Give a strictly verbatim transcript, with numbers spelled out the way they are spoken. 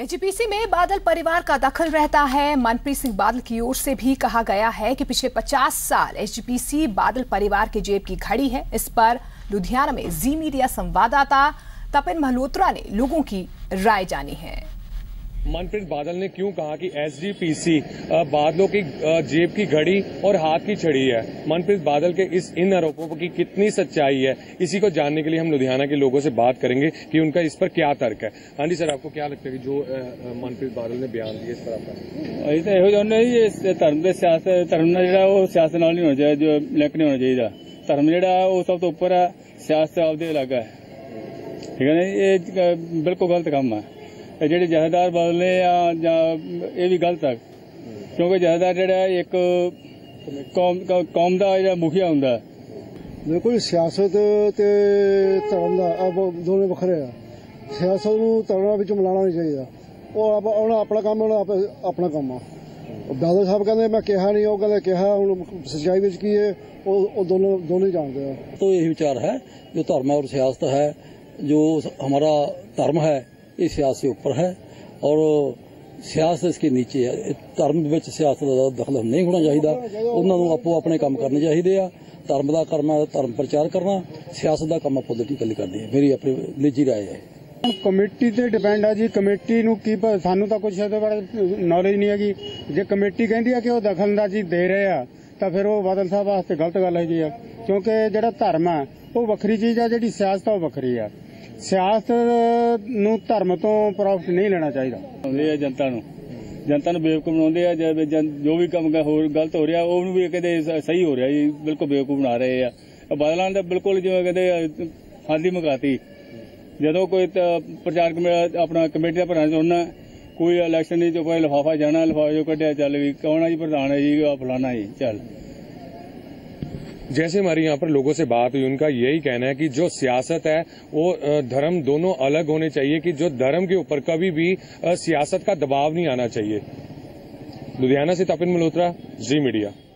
H G P C में बादल परिवार का दखल रहता है। मनप्रीत सिंह बादल की ओर से भी कहा गया है कि पिछले पचास साल एच जी पी सी बादल परिवार के जेब की घड़ी है। इस पर लुधियाना में जी मीडिया संवाददाता तपन मल्होत्रा ने लोगों की राय जानी है। मनप्रीत बादल ने क्यों कहा कि एच जी पी सी बादलों की जेब की घड़ी और हाथ की छड़ी है। मनप्रीत बादल के इस इन आरोपों की कितनी सच्चाई है, इसी को जानने के लिए हम लुधियाना के लोगों से बात करेंगे कि उनका इस पर क्या तर्क है। हाँ जी सर, आपको क्या लगता है कि जो मनप्रीत बादल ने बयान दिया इस पर आपका यो नहीं धर्म के सियासत धर्म का जो सियासत नहीं होना चाहिए, जो लिंक नहीं होना चाहिए। धर्म जो सब तो उपर है, सियासत आपकी अलग है। ठीक है ना, ये बिल्कुल गलत काम है। ਜਿਹੜੇ ਜਥੇਦਾਰ ਬਦਲੇ ਆ ਜਾਂ ਇਹ ਵੀ ਗਲਤ ਆ, ਕਿਉਂਕਿ ਜਥੇਦਾਰ ਜਿਹੜਾ ਇੱਕ ਕੌਮ ਦਾ ਜਿਹੜਾ ਮੁਖੀਆ ਹੁੰਦਾ। ਬਿਲਕੁਲ ਸਿਆਸਤ ਤੇ ਧਰਮ ਦਾ ਆ ਦੋਵੇਂ ਵੱਖਰੇ ਆ। ਸਿਆਸਤ ਨੂੰ ਧਰਮ ਵਿੱਚ ਮਿਲਾਉਣਾ ਨਹੀਂ ਚਾਹੀਦਾ। ਉਹ ਉਹਨਾਂ ਆਪਣਾ ਕੰਮ, ਉਹਨਾਂ ਆਪਣਾ ਕੰਮ ਆ। ਬਾਦਲ ਸਾਹਿਬ ਕਹਿੰਦੇ ਮੈਂ ਕਿਹਾ ਨਹੀਂ, ਉਹ ਕਹਿੰਦੇ ਕਿਹਾ। ਹੁਣ ਸੱਚਾਈ ਵਿੱਚ ਕੀ ਹੈ ਉਹ ਦੋਨੋਂ ਦੋਨੇ ਜਾਣਦੇ ਆ। ਤਾਂ ਇਹ ਵਿਚਾਰ ਹੈ ਜੋ ਧਰਮ ਔਰ ਸਿਆਸਤ ਹੈ, ਜੋ ਹਮਾਰਾ ਧਰਮ ਹੈ ये सियासत ऊपर है और सियासत इसके नीचे है। धर्म में सियासत का दखल नहीं होना चाहिए। उन्होंने आपो अपने काम करने चाहिए आ। धर्म का करना धर्म प्रचार करना, सियासत का काम आप पोलिटिकली करनी है। मेरी अपनी निजी राय है। कमेटी से डिपेंड है जी, कमेटी नू की सानू तो कुछ नॉलेज नहीं हैगी। जे कमेटी कहती है कि वह दखलअंदाजी दे रहे हैं तो फिर वो बादल साहब वास्ते गलत गल हैगी, क्योंकि जो धर्म है वो वखरी चीज़ है, जी सियासत वो वखरी है। सियासत नूं धर्म तो प्रॉफिट नहीं लेना चाहिए। जनता नूं जनता नूं बेवकूफ बनाउंदे आ। जो भी काम होर गलत हो रहा ओनूं भी कहंदे सही हो रहा जी, बिल्कुल बेवकूफ बना रहे आ। बादलां दा बिल्कुल जिवें कहंदे हाली मुकाती। जदों कोई प्रचार अपना कमेटी दा भरना चाहुंदा, कोई इलैक्शन दी कोई लिफाफा जाना, लिफाफे जो कढिया चल भी कौन है जी प्रधान है जी फलाना जी चल। जैसे हमारी यहाँ पर लोगों से बात हुई, उनका यही कहना है कि जो सियासत है वो धर्म दोनों अलग होने चाहिए, कि जो धर्म के ऊपर कभी भी सियासत का दबाव नहीं आना चाहिए। लुधियाना से तपन मल्होत्रा, जी मीडिया।